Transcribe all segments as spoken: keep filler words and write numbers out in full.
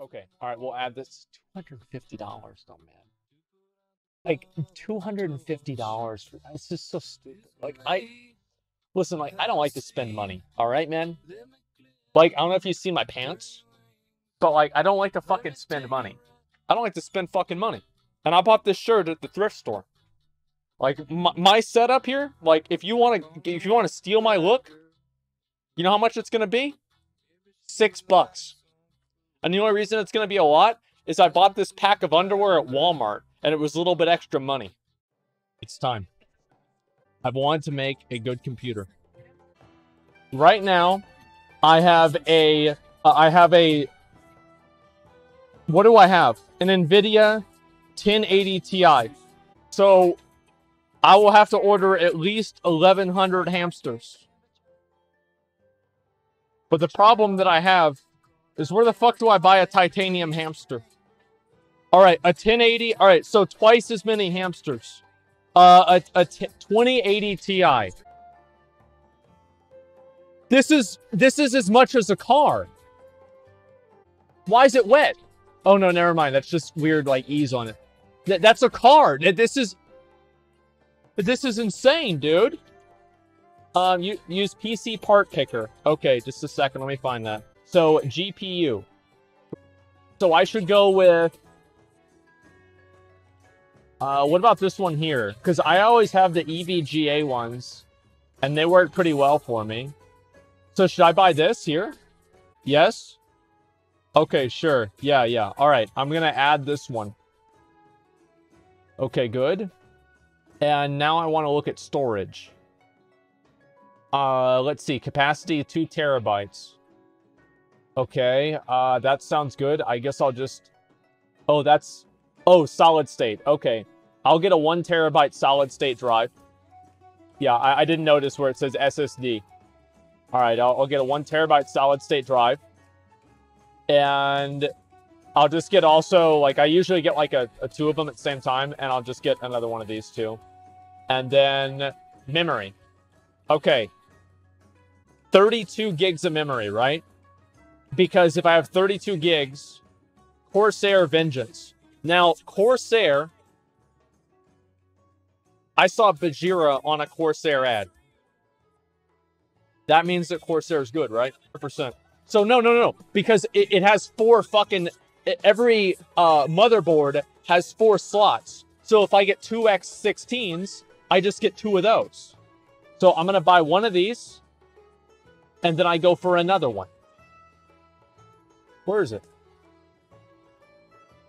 Okay. All right. We'll add this two hundred fifty dollars though, man. Like two hundred fifty dollars. It's just so stupid. Like I, listen, like I don't like to spend money. All right, man. Like, I don't know if you've seen my pants, but like, I don't like to fucking spend money. I don't like to spend fucking money. And I bought this shirt at the thrift store. Like my, my setup here, like if you want to, if you want to steal my look, you know how much it's going to be? Six bucks. And the only reason it's going to be a lot is I bought this pack of underwear at Walmart and it was a little bit extra money. It's time. I've wanted to make a good computer. Right now, I have a, uh, I have a, what do I have? An NVIDIA ten eighty Ti. So I will have to order at least eleven hundred hamsters. But the problem that I have is where the fuck do I buy a titanium hamster? All right, a ten eighty. All right, so twice as many hamsters. Uh, a, a twenty eighty Ti. This is, this is as much as a car. Why is it wet? Oh no, never mind. That's just weird, like ease on it. Th that's a car. This is, this is insane, dude. Um, you use P C part picker. Okay, just a second. Let me find that. So G P U. So I should go with. Uh, what about this one here? Because I always have the E V G A ones, and they work pretty well for me. So should I buy this here? Yes. Okay, sure. Yeah, yeah. All right. I'm gonna add this one. Okay, good. And now I want to look at storage. Uh, let's see. Capacity two terabytes. Okay. Uh, that sounds good. I guess I'll just. Oh, that's. Oh, solid state. Okay. I'll get a one terabyte solid state drive. Yeah, I, I didn't notice where it says S S D. All right. I'll, I'll get a one terabyte solid state drive. And I'll just get also, like, I usually get, like, a, a two of them at the same time, and I'll just get another one of these two. And then memory. Okay. thirty-two gigs of memory, right? Because if I have thirty-two gigs, Corsair Vengeance. Now, Corsair, I saw Bajira on a Corsair ad. That means that Corsair is good, right? one hundred percent. So no, no, no, because it, it has four fucking, every uh, motherboard has four slots. So if I get two X sixteens, I just get two of those. So I'm going to buy one of these, and then I go for another one. Where is it?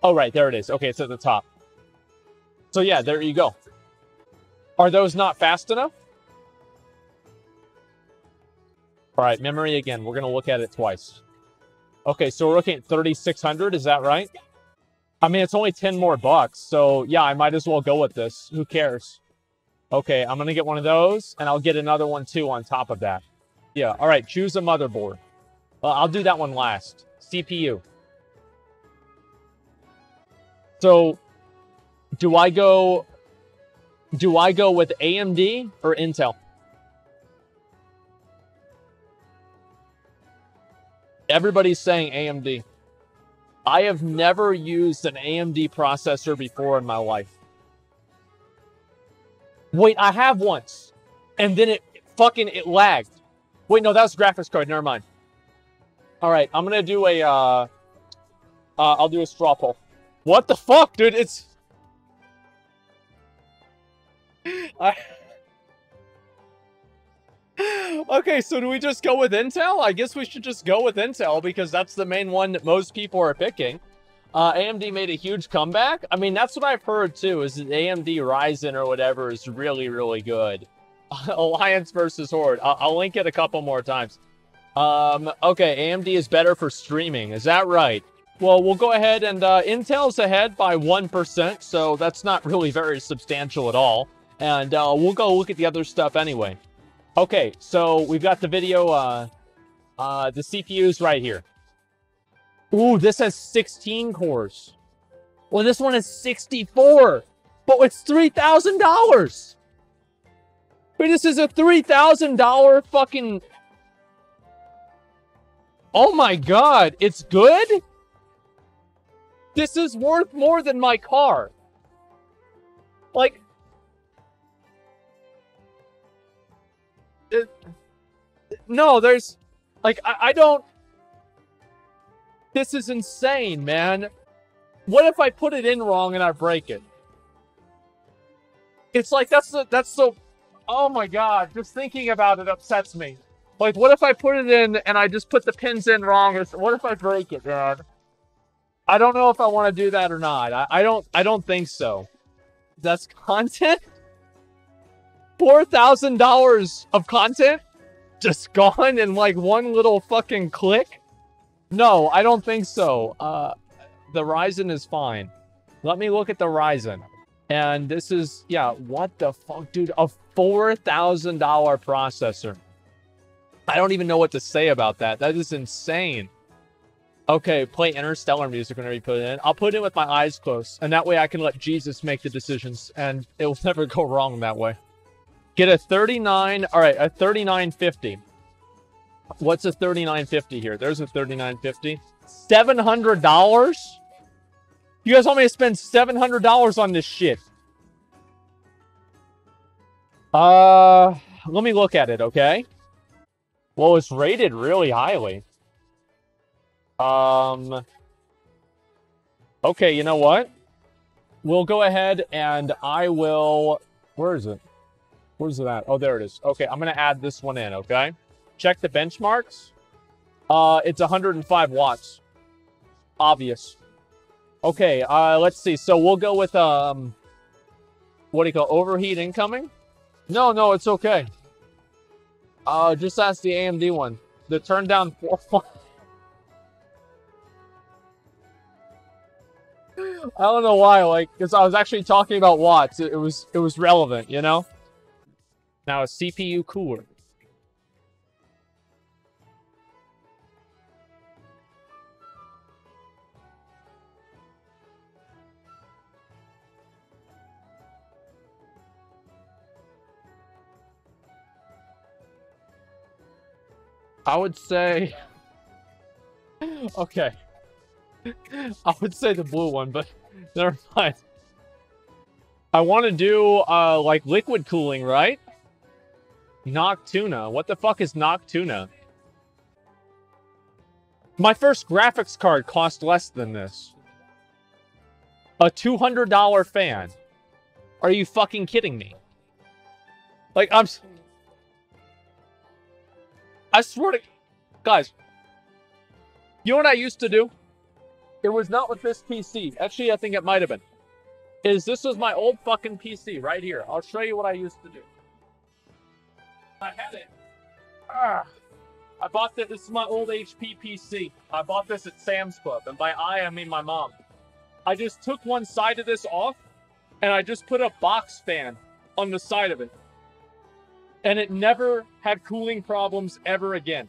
Oh, right, there it is. Okay, it's at the top. So yeah, there you go. Are those not fast enough? All right, memory again. We're going to look at it twice. Okay, so we're looking at thirty-six hundred. Is that right? I mean, it's only ten more bucks. So, yeah, I might as well go with this. Who cares? Okay, I'm going to get one of those, and I'll get another one, too, on top of that. Yeah, all right, choose a motherboard. Uh, I'll do that one last. C P U. So, do I go, do I go with A M D or Intel? Everybody's saying A M D. I have never used an A M D processor before in my life. Wait, I have once. And then it fucking, it lagged. Wait, no, that was a graphics card. Never mind. All right, I'm going to do a, uh, uh, I'll do a straw poll. What the fuck, dude? It's, I... Okay, so do we just go with Intel? I guess we should just go with Intel because that's the main one that most people are picking. Uh, A M D made a huge comeback. I mean, that's what I've heard too, is that A M D Ryzen or whatever is really, really good. Alliance versus Horde. I'll, I'll link it a couple more times. Um, okay, A M D is better for streaming. Is that right? Well, we'll go ahead and uh, Intel's ahead by one percent, so that's not really very substantial at all. And uh, we'll go look at the other stuff anyway. Okay, so we've got the video, uh, uh, the C P U's right here. Ooh, this has sixteen cores. Well, this one is sixty-four, but it's three thousand dollars. But this is a three thousand dollar fucking... Oh my God, it's good? This is worth more than my car. Like, it, no, there's, like, I, I don't, this is insane, man. What if I put it in wrong and I break it? It's like, that's the, that's so, oh my God, just thinking about it upsets me. Like, what if I put it in and I just put the pins in wrong? Or, what if I break it, man? I don't know if I want to do that or not. I, I don't, I don't think so. That's content? four thousand dollars of content just gone in like one little fucking click? No, I don't think so. Uh, the Ryzen is fine. Let me look at the Ryzen. And this is, yeah, what the fuck, dude? A four thousand dollar processor. I don't even know what to say about that. That is insane. Okay, play Interstellar music whenever you put it in. I'll put it in with my eyes closed, and that way I can let Jesus make the decisions, and it will never go wrong that way. Get a thirty-nine, all right, a thirty-nine fifty. What's a thirty-nine fifty here? There's a thirty-nine fifty. seven hundred dollars? You guys want me to spend seven hundred dollars on this shit? Uh, let me look at it, okay? Well, it's rated really highly. Um, okay, you know what? We'll go ahead and I will, where is it? Where's it at? Oh, there it is. Okay, I'm gonna add this one in, okay? Check the benchmarks. Uh, it's one hundred five watts. Obvious. Okay, uh, let's see. So we'll go with, um, what do you call, overheat incoming? No, no, it's okay. Uh, just ask the A M D one. The turn down four. I don't know why, like, because I was actually talking about watts. It, it was it was relevant, you know? Now a C P U cooler. I would say, okay, I would say the blue one, but never mind. I want to do, uh, like, liquid cooling, right? Noctua. What the fuck is Noctua? My first graphics card cost less than this. A two hundred dollar fan. Are you fucking kidding me? Like, I'm... I swear to... Guys. You know what I used to do? It was not with this P C. Actually, I think it might have been. Is this was my old fucking P C right here. I'll show you what I used to do. I had it. Ah, I bought this. This is my old H P P C. I bought this at Sam's Club. And by I, I mean my mom. I just took one side of this off. And I just put a box fan on the side of it. And it never had cooling problems ever again.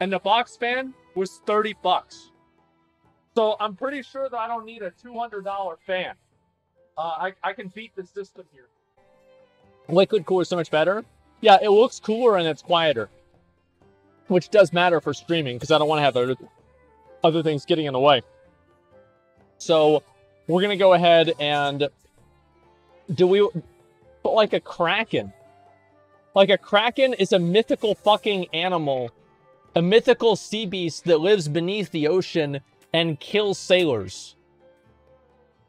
And the box fan was thirty bucks. So I'm pretty sure that I don't need a two hundred dollar fan. Uh, I, I can beat the system here. Liquid cooler is so much better. Yeah, it looks cooler and it's quieter. Which does matter for streaming, because I don't want to have other, other things getting in the way. So we're going to go ahead and... Do we... But like a Kraken. Like a Kraken is a mythical fucking animal. A mythical sea beast that lives beneath the ocean... and kill sailors.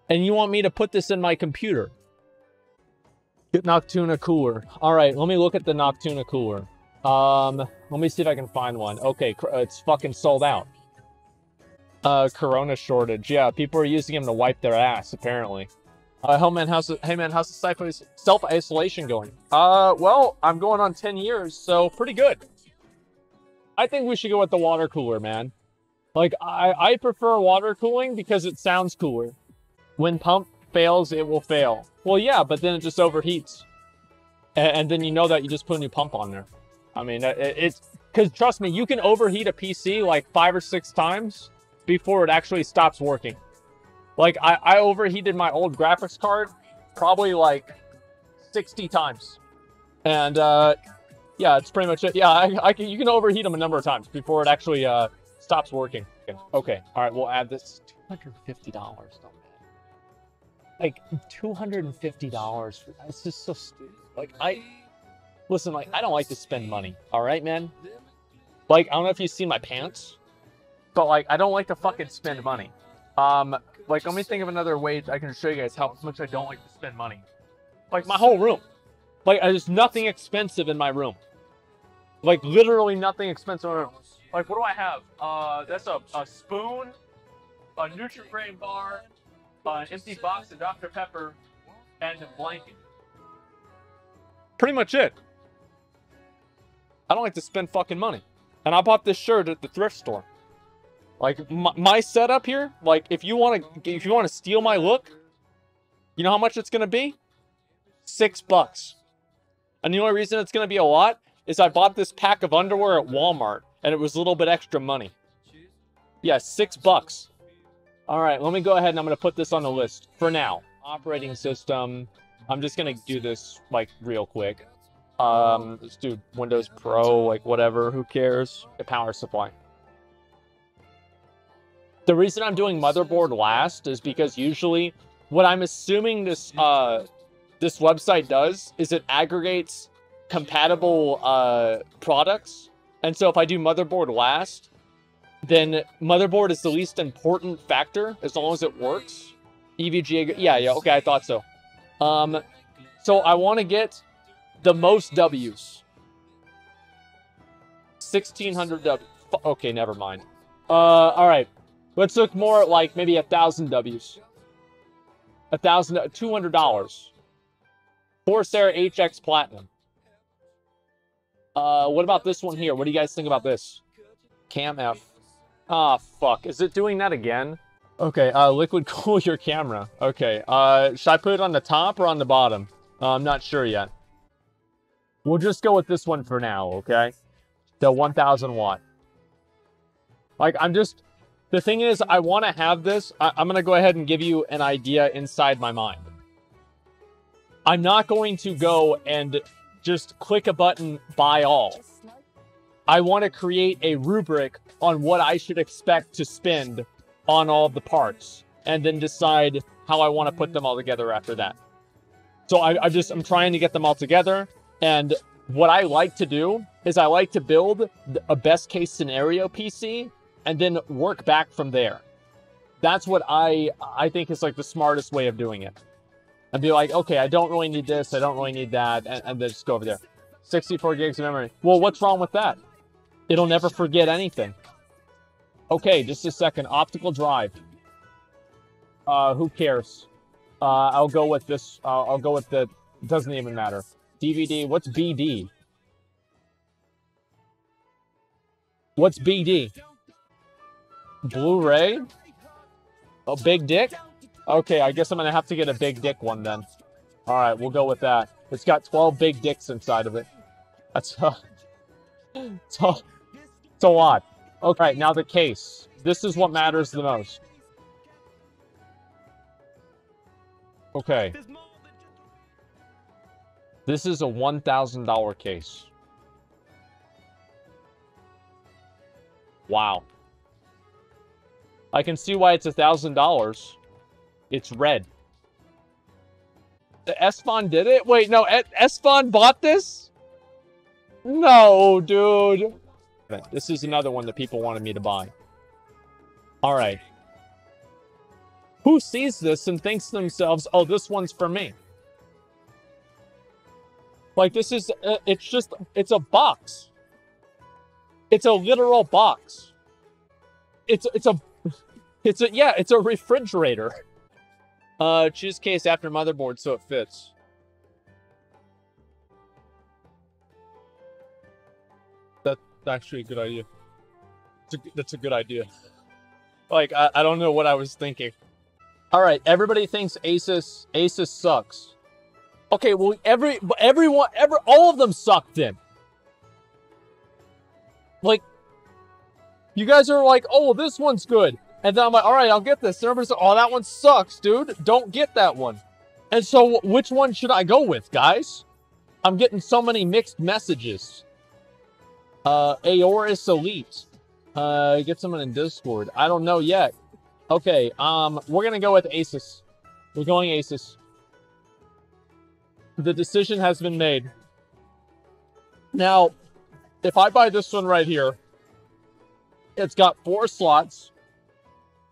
And you want me to put this in my computer? Get Noctua cooler. All right, let me look at the Noctua cooler. Um, let me see if I can find one. Okay, it's fucking sold out. Uh, Corona shortage. Yeah, people are using them to wipe their ass, apparently. Uh, hey man, how's the, hey man, how's the self-isolation going? Uh, well, I'm going on ten years, so pretty good. I think we should go with the water cooler, man. Like, I, I prefer water cooling because it sounds cooler. When pump fails, it will fail. Well, yeah, but then it just overheats. And, and then you know that you just put a new pump on there. I mean, it, it's... Because, trust me, you can overheat a P C like five or six times before it actually stops working. Like, I, I overheated my old graphics card probably like sixty times. And, uh, yeah, it's pretty much it. Yeah, I, I can, you can overheat them a number of times before it actually... Uh, stops working. Okay. All right. We'll add this two hundred fifty dollars, don't matter. Like, two hundred fifty dollars, it's just so stupid. Like, I, listen, like, I don't like to spend money, all right, man? Like, I don't know if you've seen my pants, but, like, I don't like to fucking spend money. Um, like, let me think of another way I can show you guys how much I don't like to spend money. Like, my whole room. Like, there's nothing expensive in my room. Like, literally nothing expensive in my room. Like, what do I have? Uh, that's a, a spoon, a Nutri-Grain bar, an empty box of Doctor Pepper, and a blanket. Pretty much it. I don't like to spend fucking money. And I bought this shirt at the thrift store. Like, my, my setup here, like, if you want to, if you want to steal my look, you know how much it's going to be? Six bucks. And the only reason it's going to be a lot is I bought this pack of underwear at Walmart, and it was a little bit extra money. Yeah, six bucks. All right, let me go ahead and I'm going to put this on the list for now. Operating system. I'm just going to do this, like, real quick. Um, let's do Windows Pro, like, whatever. Who cares? The power supply. The reason I'm doing motherboard last is because usually what I'm assuming this, uh, this website does is it aggregates compatible uh, products. And so if I do motherboard last, then motherboard is the least important factor as long as it works. E V G A, yeah, yeah, okay, I thought so. Um, so I want to get the most W's. sixteen hundred W. Okay, never mind. Uh, all right, let's look more at like maybe a thousand W's. A thousand, two hundred dollars. Corsair H X Platinum. Uh, what about this one here? What do you guys think about this? Cam F. Ah, fuck. Is it doing that again? Okay, uh, liquid cool your camera. Okay, uh, should I put it on the top or on the bottom? Uh, I'm not sure yet. We'll just go with this one for now, okay? The one thousand watt. Like, I'm just... The thing is, I want to have this. I I'm going to go ahead and give you an idea inside my mind. I'm not going to go and just click a button, buy all. I want to create a rubric on what I should expect to spend on all the parts, and then decide how I want to put them all together after that. So I, I just, I'm trying to get them all together. And what I like to do is I like to build a best case scenario P C and then work back from there. That's what I, I think is like the smartest way of doing it. And be like, okay, I don't really need this. I don't really need that. And, and then just go over there. sixty-four gigs of memory. Well, what's wrong with that? It'll never forget anything. Okay, just a second. Optical drive. Uh, who cares? Uh, I'll go with this. Uh, I'll go with the... It doesn't even matter. D V D. What's B D? What's B D? Blu-ray? A big dick? Okay, I guess I'm going to have to get a big dick one then. All right, we'll go with that. It's got twelve big dicks inside of it. That's a, it's a, it's a lot. Okay, now the case. This is what matters the most. Okay. This is a one thousand dollar case. Wow. I can see why it's one thousand dollars. It's red. The Esfand did it? Wait, no, Esfand bought this? No, dude. This is another one that people wanted me to buy. All right. Who sees this and thinks to themselves, oh, this one's for me? Like, this is, uh, it's just, it's a box. It's a literal box. It's, it's a, it's a, yeah, it's a refrigerator. Uh, choose case after motherboard so it fits. That's actually a good idea. It's a, that's a good idea. Like, I, I don't know what I was thinking. All right, everybody thinks Asus, Asus sucks. Okay, well, every everyone, ever, all of them sucked in. Like, you guys are like, oh, this one's good. And then I'm like, all right, I'll get this. And everybody's like, oh, that one sucks, dude. Don't get that one. And so which one should I go with, guys? I'm getting so many mixed messages. Uh, Aorus Elite. Uh, get someone in Discord. I don't know yet. Okay, um, we're gonna go with Asus. We're going Asus. The decision has been made. Now, if I buy this one right here, it's got four slots.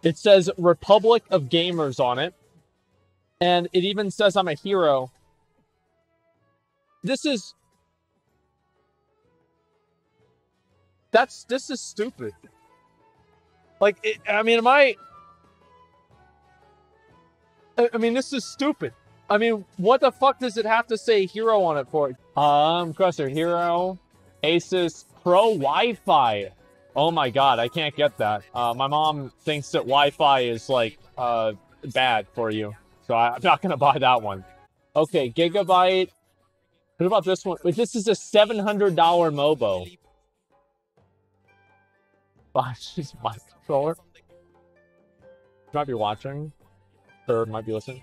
It says Republic of Gamers on it. And it even says I'm a hero. This is... That's... This is stupid. Like, it, I mean, am I... I mean, this is stupid. I mean, what the fuck does it have to say hero on it for? Um, Corsair Hero, Asus Pro Wi-Fi. Oh my god, I can't get that. Uh, my mom thinks that Wi-Fi is, like, uh, bad for you. So I, I'm not gonna buy that one. Okay, Gigabyte. What about this one? This is a seven hundred dollar MOBO. Oh, she's my controller. She might be watching. Or might be listening.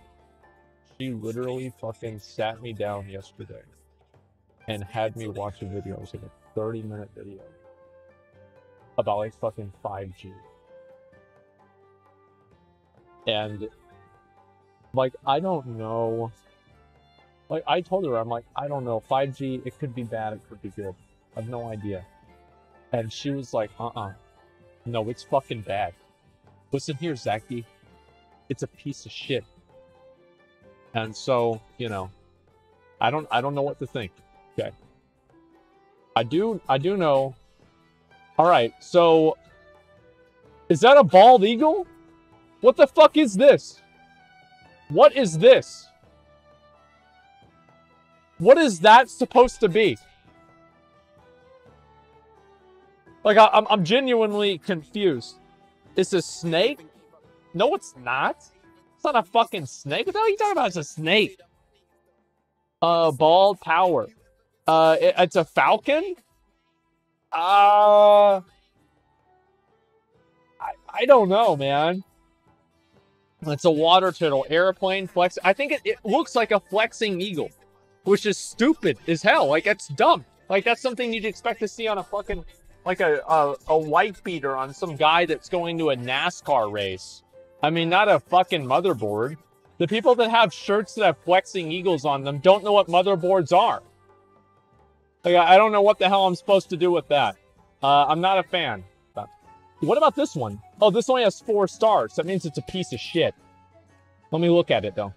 She literally fucking sat me down yesterday and had me watch a video. It was like a thirty minute video about like fucking five G. And like, I don't know. Like, I told her, I'm like, I don't know. five G, it could be bad, it could be good. I have no idea. And she was like, uh-uh. No, it's fucking bad. Listen here, Zachy. It's a piece of shit. And so, you know, I don't, I don't know what to think. Okay. I do, I do know. All right. So is that a bald eagle? What the fuck is this? What is this? What is that supposed to be? Like, I, I'm, I'm genuinely confused. It's a snake? No, it's not. It's not a fucking snake. What the hell are you talking about? It's a snake. Uh, bald power. Uh, it, it's a falcon? Uh... I, I don't know, man. It's a water turtle. Airplane flex. I think it, it looks like a flexing eagle. Which is stupid as hell. Like, that's dumb. Like, that's something you'd expect to see on a fucking... Like a, a, a white beater on some guy that's going to a NASCAR race. I mean, not a fucking motherboard. The people that have shirts that have flexing eagles on them don't know what motherboards are. Like, I don't know what the hell I'm supposed to do with that. Uh, I'm not a fan. What about this one? Oh, this only has four stars. That means it's a piece of shit. Let me look at it, though.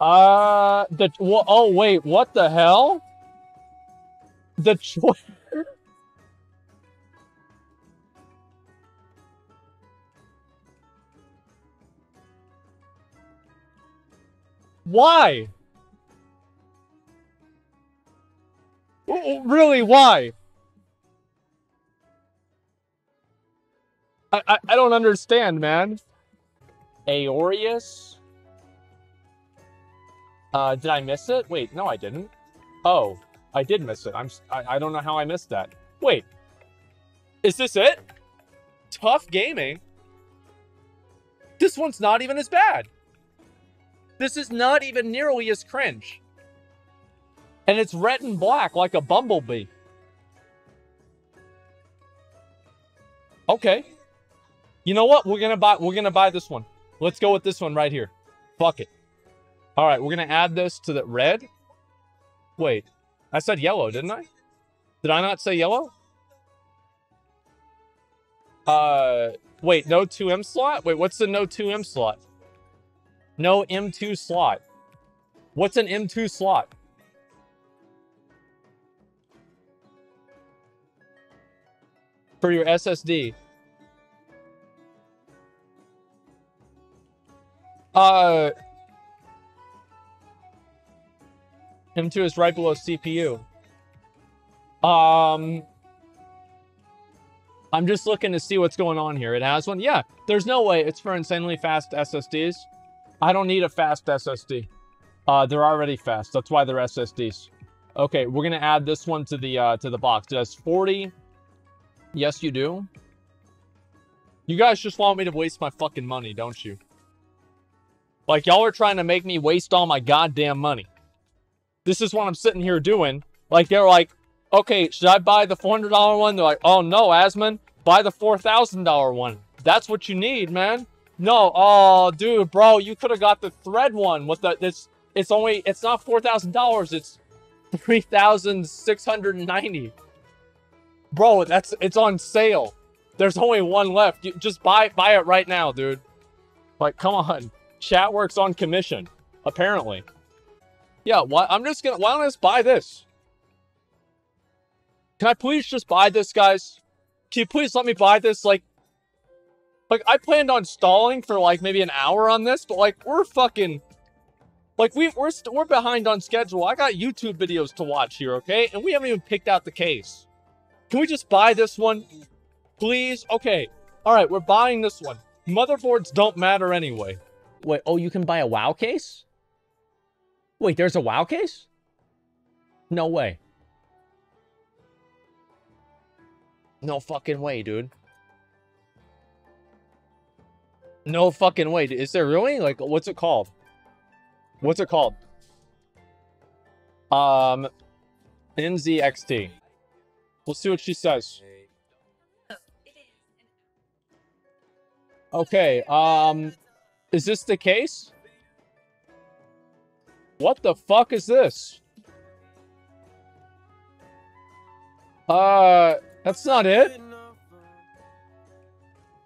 Uh, the... Well, oh, wait. What the hell? The choice... Why? Really, why? I, I, I don't understand, man. Aorus? Uh, did I miss it? Wait, no, I didn't. Oh, I did miss it. I'm, I, I don't know how I missed that. Wait. Is this it? Tough gaming? This one's not even as bad. This is not even nearly as cringe. And it's red and black like a bumblebee. Okay. You know what? We're gonna buy we're gonna buy this one. Let's go with this one right here. Fuck it. Alright, we're gonna add this to the red. Wait. I said yellow, didn't I? Did I not say yellow? Uh wait, no two M slot? Wait, what's the no two M slot? No M two slot. What's an M two slot? For your S S D. Uh, M two is right below C P U. Um, I'm just looking to see what's going on here. It has one? Yeah, there's no way. It's for insanely fast S S Ds. I don't need a fast S S D. Uh, they're already fast. That's why they're S S Ds. Okay, we're gonna add this one to the uh, to the box. It has forty. Yes, you do. You guys just want me to waste my fucking money, don't you? Like, y'all are trying to make me waste all my goddamn money. This is what I'm sitting here doing. Like, they're like, okay, should I buy the four hundred dollar one? They're like, oh no, Asmon, Buy the four thousand dollar one. That's what you need, man. No, oh, dude, bro, you could have got the Thread one with the, this, it's only, it's not four thousand dollars, it's three thousand six hundred ninety dollars. Bro, that's, it's on sale. There's only one left. You, just buy, buy it right now, dude. Like, come on. Chatworks on commission, apparently. Yeah, why, I'm just gonna, why don't I just buy this? Can I please just buy this, guys? Can you please let me buy this? Like, like I planned on stalling for like maybe an hour on this, but like we're fucking, like we we're st we're behind on schedule. I got YouTube videos to watch here, okay? And we haven't even picked out the case. Can we just buy this one, please? Okay, all right, we're buying this one. Motherboards don't matter anyway. Wait, oh, you can buy a WoW case? Wait, there's a WoW case? No way. No fucking way, dude. No fucking way. Is there really? Like, what's it called? What's it called? Um, N Z X T. We'll see what she says. Okay, um, is this the case? What the fuck is this? Uh... That's not it.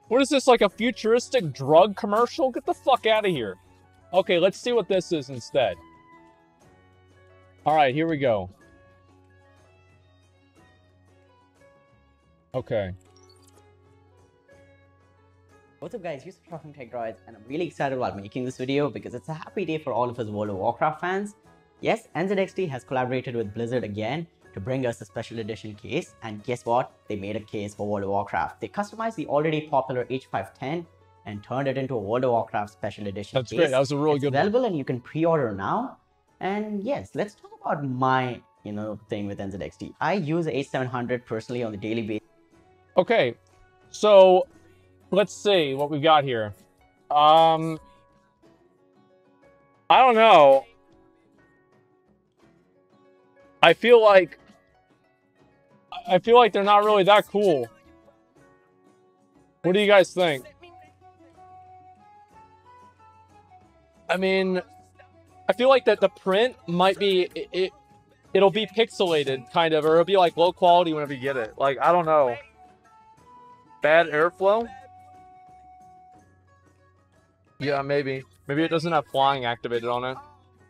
What is this, like a futuristic drug commercial? Get the fuck out of here. Okay, let's see what this is instead. All right, here we go. Okay. What's up, guys? Here's Talking Tech Droids, and I'm really excited about making this video because it's a happy day for all of us World of Warcraft fans. Yes, N Z X T has collaborated with Blizzard again to bring us a special edition case, and guess what? They made a case for World of Warcraft. They customized the already popular H five ten and turned it into a World of Warcraft special edition That's case. That's great. That was a really it's good available one. And you can pre-order now. And yes, let's talk about my, you know, thing with N Z X T. I use the H seven hundred personally on the daily basis. Okay, so let's see what we've got here. Um, I don't know. I feel like I feel like they're not really that cool. What do you guys think? I mean, I feel like that the print might be it, it it'll be pixelated kind of, or it'll be like low quality whenever you get it. Like, I don't know. Bad airflow? Yeah, maybe. Maybe it doesn't have flying activated on it.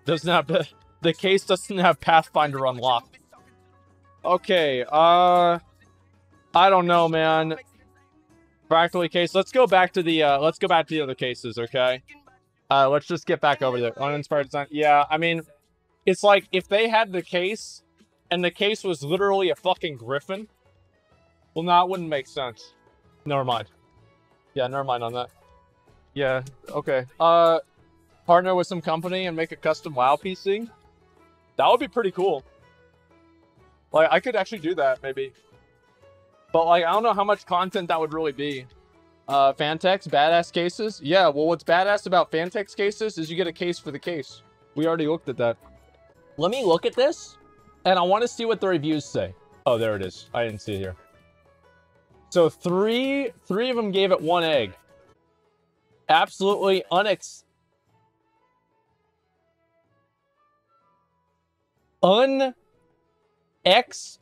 Doesn't have the case doesn't have Pathfinder unlocked. Okay, uh, I don't know, man. Fractal case. Let's go back to the, uh, let's go back to the other cases, okay? Uh, let's just get back over there. Uninspired design. Yeah, I mean, it's like, if they had the case, and the case was literally a fucking griffin, well, no, it wouldn't make sense. Never mind. Yeah, never mind on that. Yeah, okay. Uh, partner with some company and make a custom WoW P C? That would be pretty cool. Like, I could actually do that, maybe. But, like, I don't know how much content that would really be. Uh, Fantex, badass cases? Yeah, well, what's badass about Fantex cases is you get a case for the case. We already looked at that. Let me look at this, and I want to see what the reviews say. Oh, there it is. I didn't see it here. So, three, three of them gave it one egg. Absolutely unex... Un... X,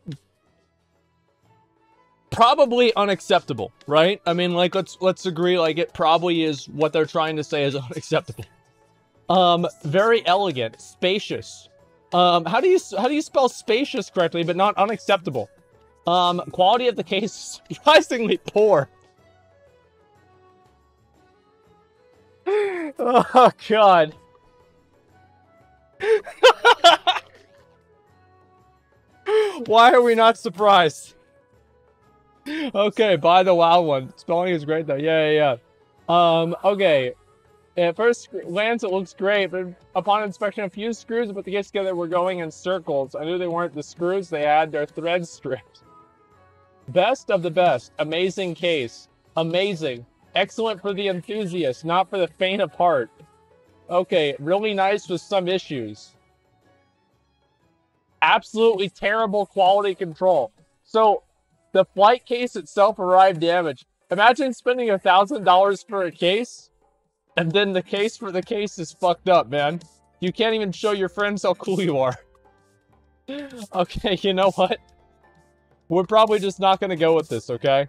probably unacceptable, right? I mean, like, let's let's agree, like, it probably is what they're trying to say is unacceptable. Um, very elegant, spacious. Um, how do you how do you spell spacious correctly, but not unacceptable? Um, quality of the case surprisingly poor. Oh God. Why are we not surprised? Okay, buy the WoW one. Spelling is great though. Yeah, yeah, yeah. Um, okay. At first glance, it looks great, but upon inspection, a few screws put the case together were going in circles. I knew they weren't the screws they had, they're thread strips. Best of the best. Amazing case. Amazing. Excellent for the enthusiast, not for the faint of heart. Okay, really nice with some issues. Absolutely terrible quality control. So The flight case itself arrived damaged. Imagine spending a thousand dollars for a case, and then the case for the case is fucked up, man. You can't even show your friends how cool you are. Okay, you know what? We're probably just not gonna go with this, okay?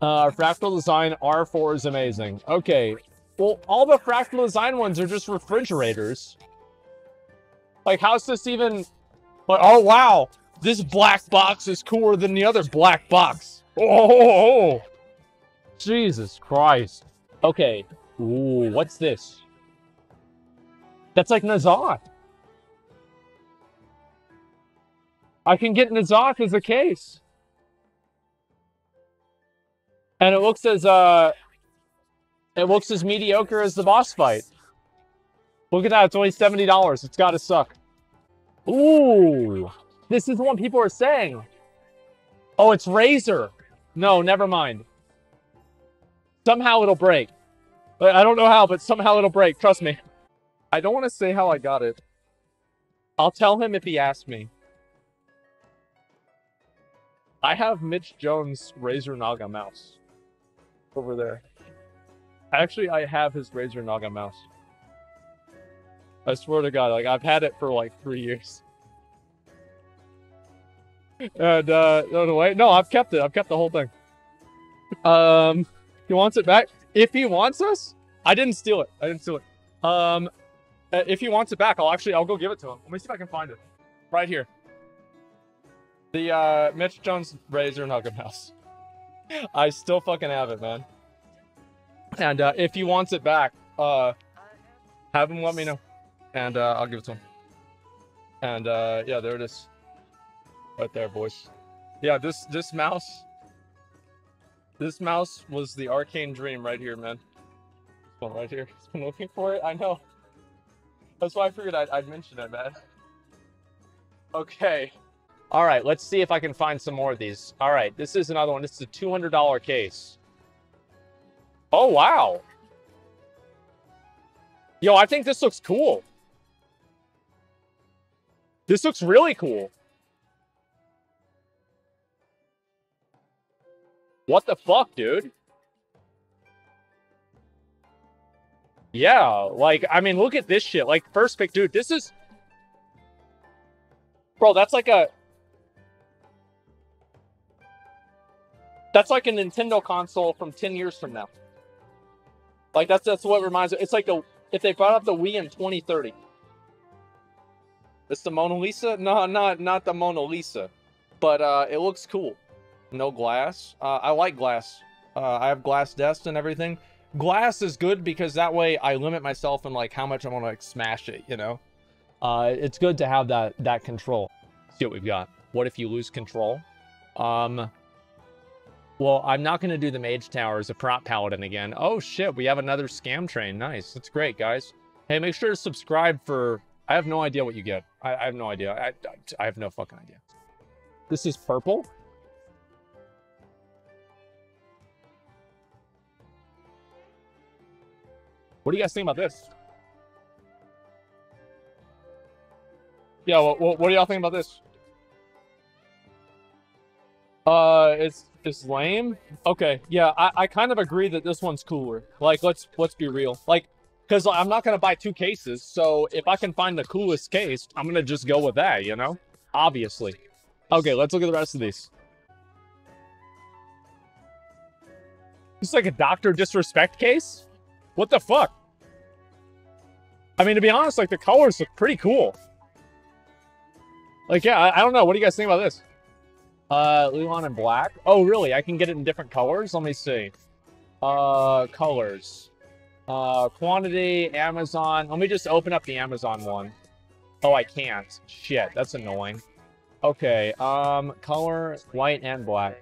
Uh, Fractal Design R four is amazing. Okay, well, all the Fractal Design ones are just refrigerators. Like, how's this even... Like, oh, wow! This black box is cooler than the other black box. Oh, oh, oh. Jesus Christ. Okay. Ooh, what's this? That's like Nazoth. I can get Nazoth as a case. And it looks as, uh... It looks as mediocre as the boss fight. Look at that, it's only seventy dollars. It's gotta suck. Ooh! This is what people are saying. Oh, it's Razer. No, never mind. Somehow it'll break. I don't know how, but somehow it'll break. Trust me. I don't want to say how I got it. I'll tell him if he asks me. I have Mitch Jones' Razer Naga mouse over there. Actually, I have his Razer Naga mouse. I swear to God, like, I've had it for like three years. And, uh, no, no, wait. No, I've kept it. I've kept the whole thing. Um, he wants it back. If he wants us, I didn't steal it. I didn't steal it. Um, if he wants it back, I'll actually, I'll go give it to him. Let me see if I can find it. Right here. The, uh, Mitch Jones Razer Nugget Mouse. I still fucking have it, man. And, uh, if he wants it back, uh, have him let me know. And, uh, I'll give it to him. And, uh, yeah, there it is. Right there, boys. Yeah, this this mouse, this mouse was the arcane dream right here, man. This one right here. It's been looking for it. I know. That's why I figured I'd, I'd mention it, man. Okay. All right. Let's see if I can find some more of these. All right. This is another one. This is a two hundred dollar case. Oh wow. Yo, I think this looks cool. This looks really cool. What the fuck, dude? Yeah, like, I mean, look at this shit. Like, first pick, dude, this is... Bro, that's like a... That's like a Nintendo console from ten years from now. Like, that's that's what reminds me. It's like the... If they brought up the Wii in twenty thirty. It's the Mona Lisa? No, not, not the Mona Lisa. But, uh, it looks cool. No glass. Uh, I like glass. Uh, I have glass desks and everything. Glass is good because that way I limit myself in like how much I want to like, smash it, you know? Uh, it's good to have that, that control. Let's see what we've got. What if you lose control? Um, well, I'm not going to do the Mage Tower as a prop paladin again. Oh shit, we have another scam train. Nice. That's great, guys. Hey, make sure to subscribe for... I have no idea what you get. I, I have no idea. I, I, I have no fucking idea. This is purple? What do you guys think about this? Yeah, what, what, what do y'all think about this? Uh, it's it's lame. Okay, yeah, I, I kind of agree that this one's cooler. Like, let's let's be real. Like, because I'm not gonna buy two cases, so if I can find the coolest case, I'm gonna just go with that, you know? Obviously. Okay, let's look at the rest of these. It's like a Doctor Disrespect case. What the fuck? I mean, to be honest, like, the colors look pretty cool. Like, yeah, I, I don't know. What do you guys think about this? Uh, Leon and black. Oh, really? I can get it in different colors? Let me see. Uh, colors. Uh, quantity, Amazon. Let me just open up the Amazon one. Oh, I can't. Shit, that's annoying. Okay, um, color, white and black.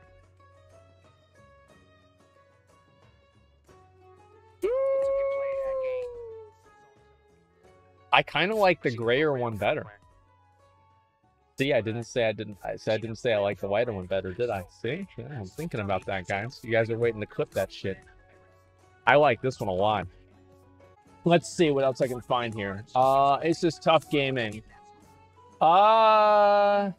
I kind of like the grayer one better. See, I didn't say I didn't. I said I didn't say I like the whiter one better, did I? See, yeah, I'm thinking about that, guys. You guys are waiting to clip that shit. I like this one a lot. Let's see what else I can find here. Uh, it's just tough gaming. Uh,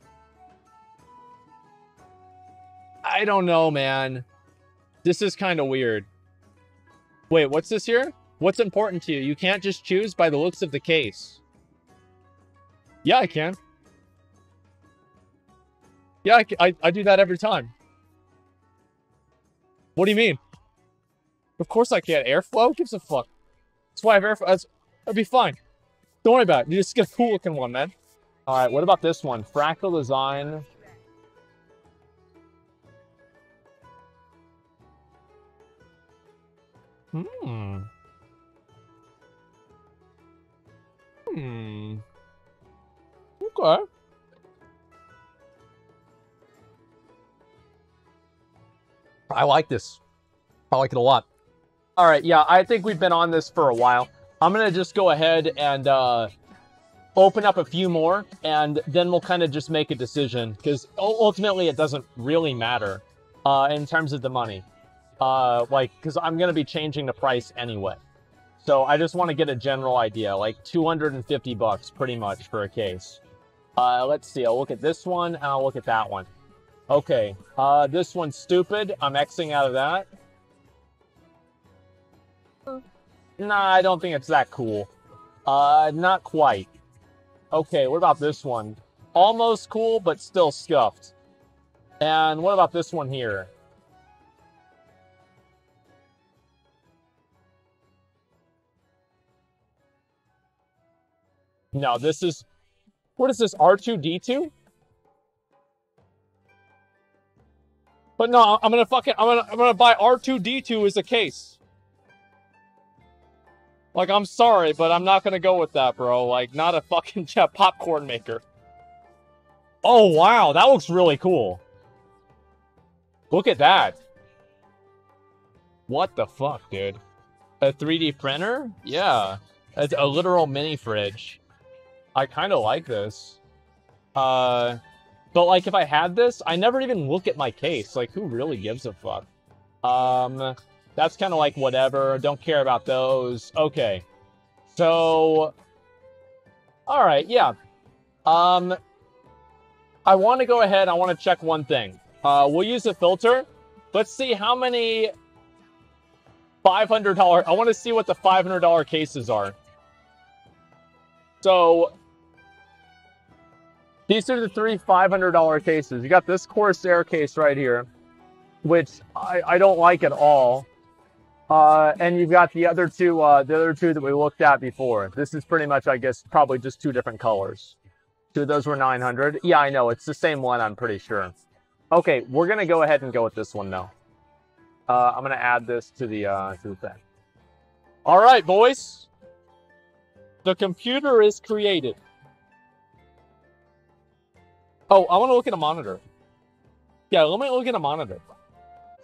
I don't know, man. This is kind of weird. Wait, what's this here? What's important to you? You can't just choose by the looks of the case. Yeah, I can. Yeah, I, I, I do that every time. What do you mean? Of course I can't. Airflow? Who gives a fuck? That's why I have airflow. That's, that'd be fine. Don't worry about it. You just get a cool looking one, man. Alright, what about this one? Fractal Design. Hmm. Hmm. Okay. I like this. I like it a lot. All right, yeah, I think we've been on this for a while. I'm gonna just go ahead and uh, open up a few more, and then we'll kind of just make a decision, because ultimately it doesn't really matter uh, in terms of the money. Uh, like, because I'm gonna be changing the price anyway. So I just want to get a general idea, like two hundred fifty bucks pretty much for a case. Uh, let's see, I'll look at this one, and I'll look at that one. Okay, uh, this one's stupid. I'm Xing out of that. Nah, I don't think it's that cool. Uh, not quite. Okay, what about this one? Almost cool, but still scuffed. And what about this one here? No, this is... What is this, R two D two? But no, I'm gonna fucking... I'm gonna, I'm gonna buy R two D two as a case. Like, I'm sorry, but I'm not gonna go with that, bro. Like, not a fucking popcorn maker. Oh, wow, that looks really cool. Look at that. What the fuck, dude? A three D printer? Yeah. It's a literal mini fridge. I kind of like this. Uh, but, like, if I had this, I never even look at my case. Like, who really gives a fuck? Um... That's kind of like whatever. Don't care about those. Okay. So, all right, yeah. Um, I want to go ahead. I want to check one thing. Uh, we'll use a filter. Let's see how many five hundred dollar. I want to see what the five hundred dollar cases are. So, these are the three five hundred dollar cases. You got this Corsair case right here, which I, I don't like at all. Uh, and you've got the other two, uh, the other two that we looked at before. This is pretty much, I guess, probably just two different colors. Two of those were nine hundred. Yeah, I know. It's the same one, I'm pretty sure. Okay, we're going to go ahead and go with this one now. Uh, I'm going to add this to the, uh, to the thing. All right, boys. The computer is created. Oh, I want to look at a monitor. Yeah, let me look at a monitor.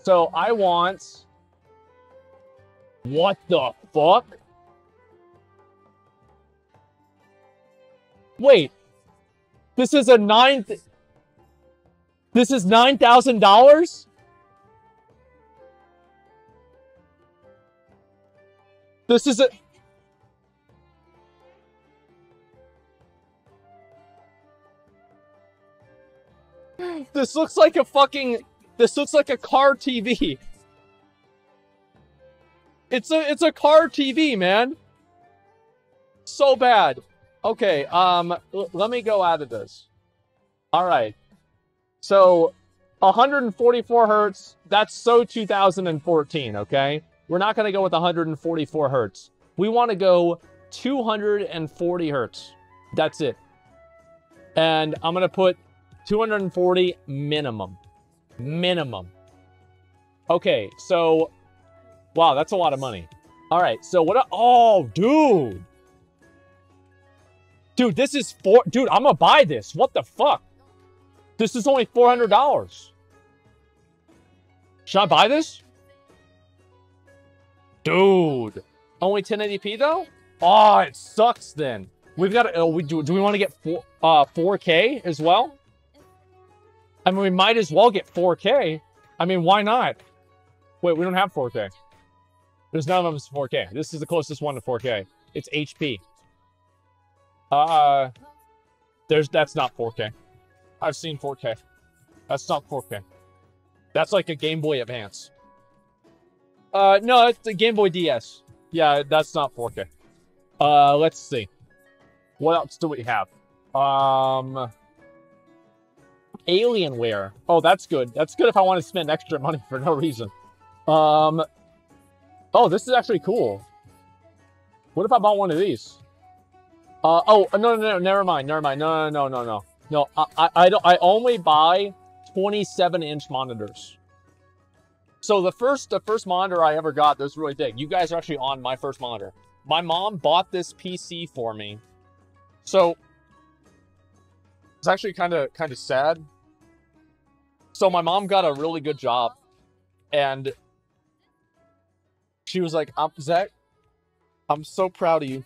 So I want... What the fuck? Wait. This is a nine... Th this is nine thousand dollars? This is a... This looks like a fucking... This looks like a car T V. It's a it's a car T V, man. So bad. Okay, um let me go out of this. All right. So one hundred forty-four hertz, that's so two thousand fourteen, okay? We're not going to go with one hundred forty-four hertz. We want to go two hundred forty hertz. That's it. And I'm going to put two hundred forty minimum. Minimum. Okay, so wow, that's a lot of money. All right, so what? A, oh, dude. Dude, this is four. Dude, I'm going to buy this. What the fuck? This is only four hundred dollars. Should I buy this? Dude. Only ten eighty p, though? Oh, it sucks then. We've got to, oh, we, do, do we want to get four, uh, four K as well? I mean, we might as well get four K. I mean, why not? Wait, we don't have four K. There's none of them is four K. This is the closest one to four K. It's H P. Uh, there's that's not four K. I've seen four K. That's not four K. That's like a Game Boy Advance. Uh, no, it's the Game Boy D S. Yeah, that's not four K. Uh, let's see. What else do we have? Um, Alienware. Oh, that's good. That's good if I want to spend extra money for no reason. Um, oh, this is actually cool. What if I bought one of these? Uh, oh, no, no, no, never mind, never mind. No, no, no, no, no. No, I, I, I don't. I only buy twenty-seven inch monitors. So the first, the first monitor I ever got that was really big. You guys are actually on my first monitor. My mom bought this P C for me. So it's actually kind of, kind of sad. So my mom got a really good job, and she was like, I'm, Zach, I'm so proud of you.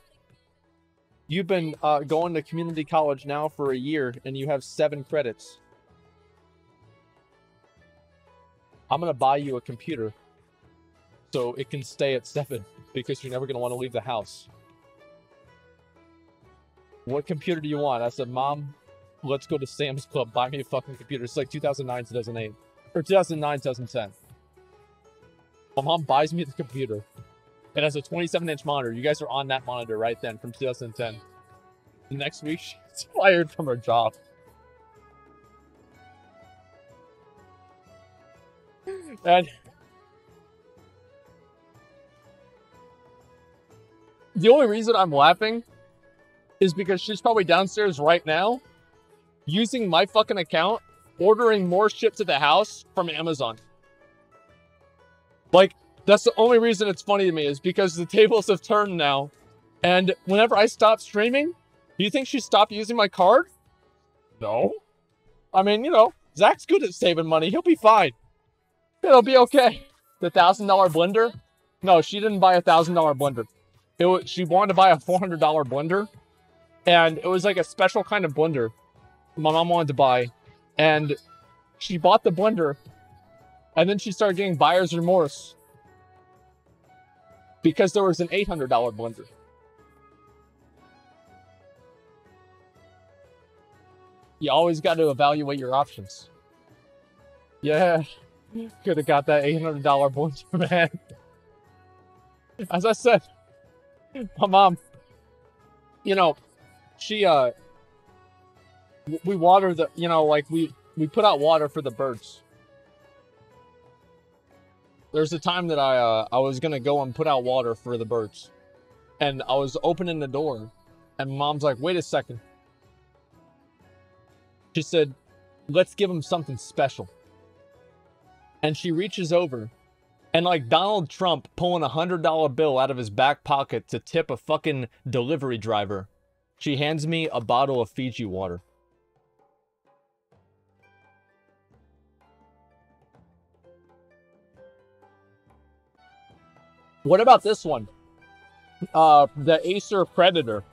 You've been uh, going to community college now for a year, and you have seven credits. I'm going to buy you a computer so it can stay at seven, because you're never going to want to leave the house. What computer do you want? I said, Mom, let's go to Sam's Club. Buy me a fucking computer. It's like two thousand nine, two thousand eight. Or two thousand nine, two thousand ten. My mom buys me the computer. It has a twenty-seven inch monitor. You guys are on that monitor right then from two thousand ten. The next week, she's fired from her job. And the only reason I'm laughing is because she's probably downstairs right now using my fucking account, ordering more shit to the house from Amazon. Like, that's the only reason it's funny to me, is because the tables have turned now. And whenever I stop streaming, do you think she stopped using my card? No. I mean, you know, Zach's good at saving money. He'll be fine. It'll be okay. The one thousand dollar blender? No, she didn't buy a one thousand dollar blender. It was, she wanted to buy a four hundred dollar blender. And it was like a special kind of blender my mom wanted to buy. And she bought the blender. And then she started getting buyer's remorse, because there was an eight hundred dollar blender. You always got to evaluate your options. Yeah. Could have got that eight hundred dollar blender, man. As I said, my mom, you know, she, uh, we water the, you know, like we, we put out water for the birds. There's a time that I, uh, I was going to go and put out water for the birds, and I was opening the door, and Mom's like, wait a second. She said, let's give them something special. And she reaches over, and like Donald Trump pulling a one hundred dollar bill out of his back pocket to tip a fucking delivery driver, she hands me a bottle of Fiji water. What about this one? Uh, the Acer Predator.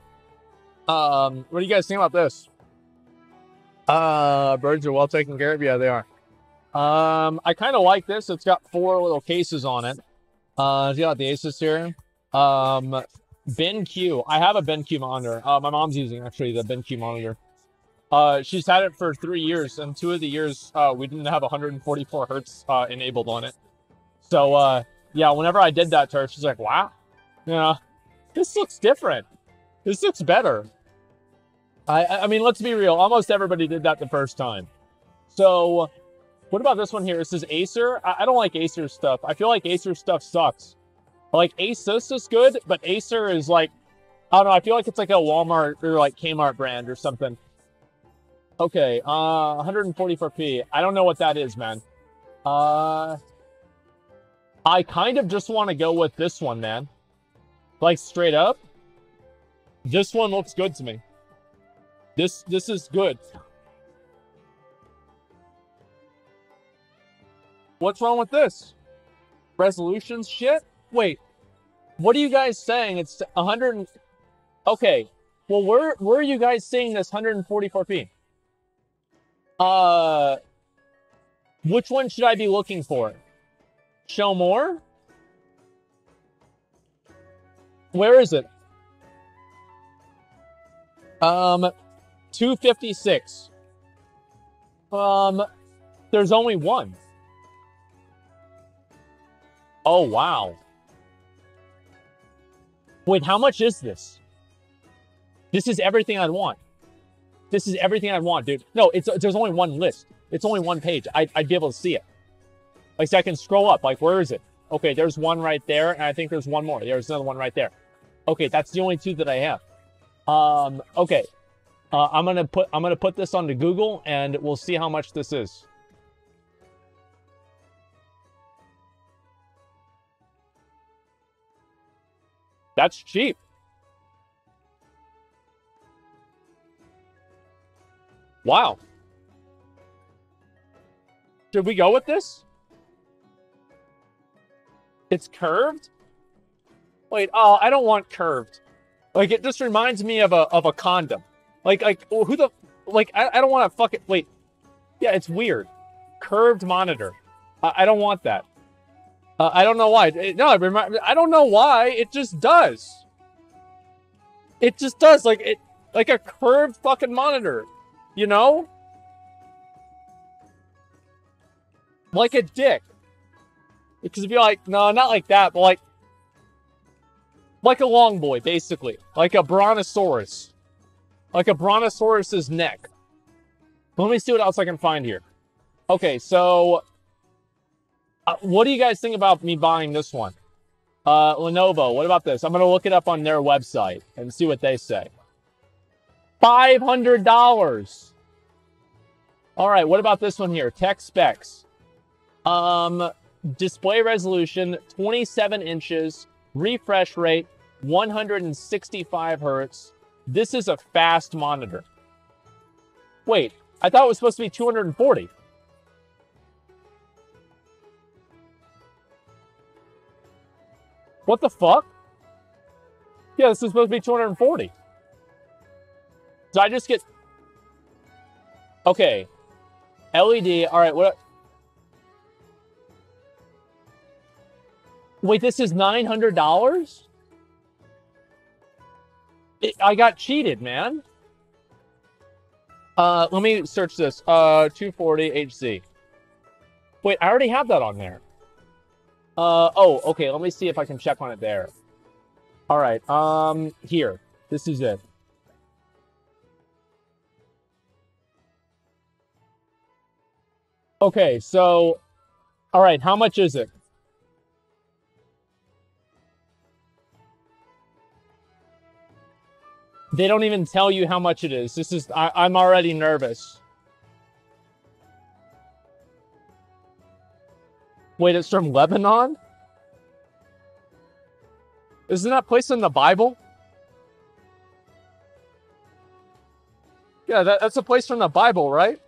Um, what do you guys think about this? Uh, birds are well taken care of. Yeah, they are. Um, I kind of like this. It's got four little cases on it. Uh, you got the Asus here. Um, BenQ. I have a BenQ monitor. Uh, my mom's using, actually, the BenQ monitor. Uh, she's had it for three years, and two of the years, uh, we didn't have one forty-four hertz, uh, enabled on it. So, uh, yeah, whenever I did that to her, she's like, wow, you know, this looks different. This looks better. I, I mean, let's be real. Almost everybody did that the first time. So what about this one here? This is Acer. I, I don't like Acer stuff. I feel like Acer stuff sucks. Like, Asus is good, but Acer is like, I don't know. I feel like it's like a Walmart or like Kmart brand or something. Okay, uh, one forty-four p. I don't know what that is, man. Uh... I kind of just want to go with this one, man. Like, straight up, this one looks good to me. This this is good. What's wrong with this? Resolution shit? Wait, what are you guys saying? It's one hundred. Okay, well, where where are you guys seeing this one forty-four p? Uh, which one should I be looking for? Show more? Where is it? Um, two fifty-six. Um, there's only one. Oh, wow. Wait, how much is this? This is everything I'd want. This is everything I'd want, dude. No, it's there's only one list. It's only one page. I, I'd be able to see it. Like, so I can scroll up. Like, where is it? Okay, there's one right there, and I think there's one more. There's another one right there. Okay, that's the only two that I have. Um, okay, uh, I'm gonna put I'm gonna put this onto Google, and we'll see how much this is. That's cheap. Wow. Should we go with this? It's curved? Wait, oh, I don't want curved. Like, it just reminds me of a of a condom. Like, like who the... Like, I, I don't want to fuck it. Wait. Yeah, it's weird. Curved monitor. I, I don't want that. Uh, I don't know why. It, no, it remind, I don't know why. It just does. It just does. Like, it, like a curved fucking monitor. You know? Like a dick. Because if you're like, no, not like that, but like, like a long boy, basically. Like a brontosaurus. Like a brontosaurus's neck. Let me see what else I can find here. Okay, so, uh, what do you guys think about me buying this one? Uh, Lenovo, what about this? I'm going to look it up on their website and see what they say. five hundred dollars! Alright, what about this one here? Tech specs. Um... Display resolution, twenty-seven inches, refresh rate, one hundred sixty-five hertz. This is a fast monitor. Wait, I thought it was supposed to be two hundred forty. What the fuck? Yeah, this is supposed to be two hundred forty. So I just get... Okay. L E D, all right, what... Wait, this is nine hundred dollars? It, I got cheated, man. Uh, let me search this. Uh, two forty H Z. Wait, I already have that on there. Uh, oh, okay. Let me see if I can check on it there. All right. Um, here. This is it. Okay, so... All right, how much is it? They don't even tell you how much it is. This is... I, I'm already nervous. Wait, it's from Lebanon? Isn't that place in the Bible? Yeah, that, that's a place from the Bible, right?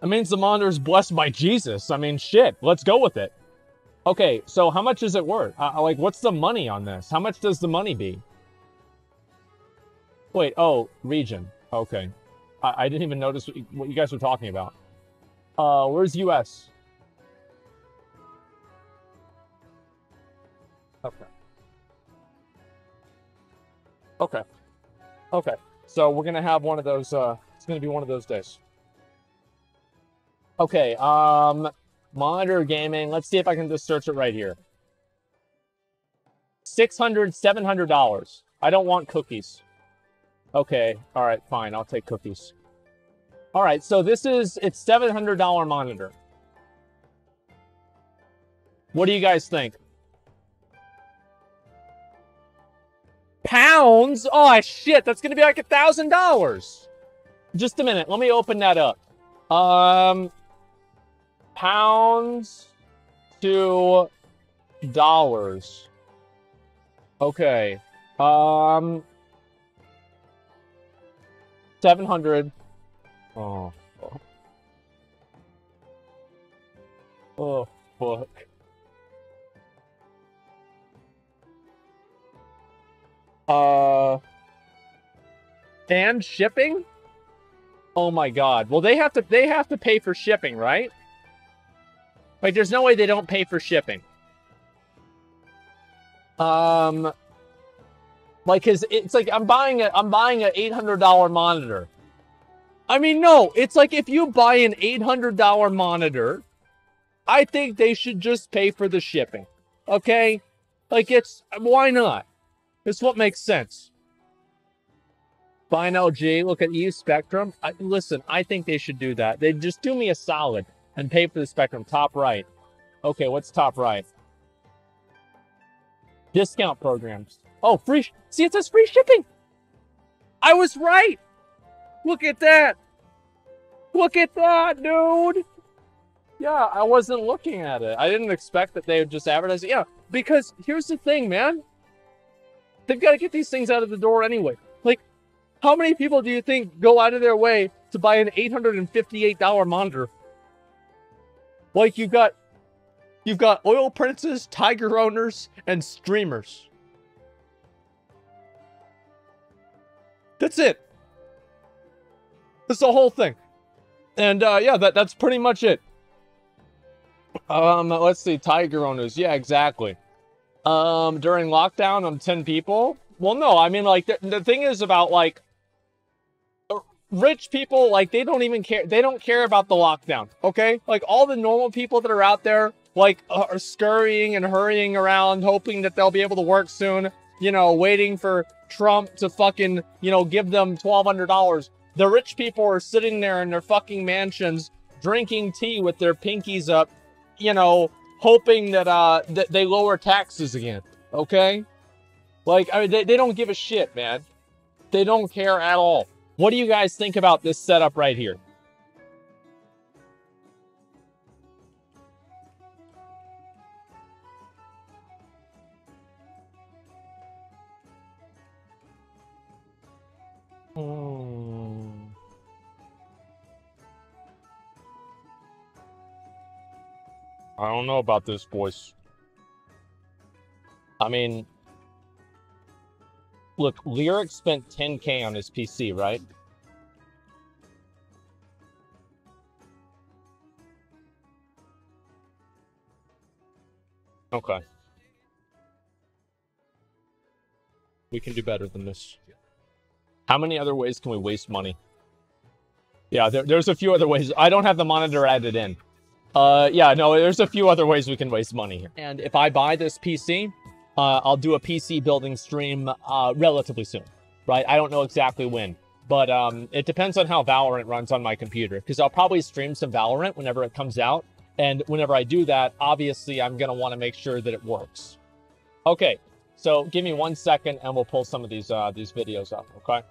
That means the monitor's blessed by Jesus. I mean, shit. Let's go with it. Okay, so how much is it worth? Uh, like, what's the money on this? How much does the money be? Wait, oh, region. Okay. I, I didn't even notice what you, what you guys were talking about. Uh, where's U S? Okay. Okay. Okay. So we're going to have one of those, uh, it's going to be one of those days. Okay, um... monitor gaming. Let's see if I can just search it right here. six hundred, seven hundred dollars. I don't want cookies. Okay. All right, fine. I'll take cookies. All right, so this is... It's seven hundred dollar monitor. What do you guys think? Pounds? Oh, shit. That's going to be like one thousand dollars. Just a minute. Let me open that up. Um... Pounds to dollars. Okay. Um. Seven hundred. Oh. Oh fuck. Uh. And shipping? Oh my God. Well, they have to. They have to pay for shipping, right? Like, there's no way they don't pay for shipping. Um, like, cause it's like I'm buying a I'm buying an eight hundred dollar monitor. I mean, no, it's like if you buy an eight hundred dollar monitor, I think they should just pay for the shipping, okay? Like, it's, why not? It's what makes sense. Buy an L G, look at E U Spectrum. I, listen, I think they should do that. They just do me a solid and pay for the Spectrum. Top right. Okay, what's top right? Discount programs. Oh, free. See, it says free shipping. I was right. Look at that. Look at that, dude. Yeah, I wasn't looking at it. I didn't expect that they would just advertise it. Yeah, because here's the thing, man. They've got to get these things out of the door anyway. Like, how many people do you think go out of their way to buy an eight hundred fifty-eight dollar monitor? Like, you've got, you've got oil princes, tiger owners, and streamers. That's it. That's the whole thing. And uh, yeah, that, that's pretty much it. Um, let's see, tiger owners. Yeah, exactly. Um, during lockdown, I'm ten people. Well, no, I mean, like, the, the thing is about, like, rich people, like, they don't even care. They don't care about the lockdown, okay? Like, all the normal people that are out there, like, are scurrying and hurrying around, hoping that they'll be able to work soon, you know, waiting for Trump to fucking, you know, give them twelve hundred dollars. The rich people are sitting there in their fucking mansions, drinking tea with their pinkies up, you know, hoping that uh that they lower taxes again, okay? Like, I mean, they, they don't give a shit, man. They don't care at all. What do you guys think about this setup right here? Mm. I don't know about this voice. I mean, look, Lyric spent ten K on his P C, right? Okay. We can do better than this. How many other ways can we waste money? Yeah, there, there's a few other ways. I don't have the monitor added in. Uh, yeah, no, there's a few other ways we can waste money here. And if I buy this P C, Uh, I'll do a P C building stream uh, relatively soon, right? I don't know exactly when, but um, it depends on how Valorant runs on my computer, because I'll probably stream some Valorant whenever it comes out. And whenever I do that, obviously, I'm going to want to make sure that it works. Okay, so give me one second and we'll pull some of these, uh, these videos up, okay?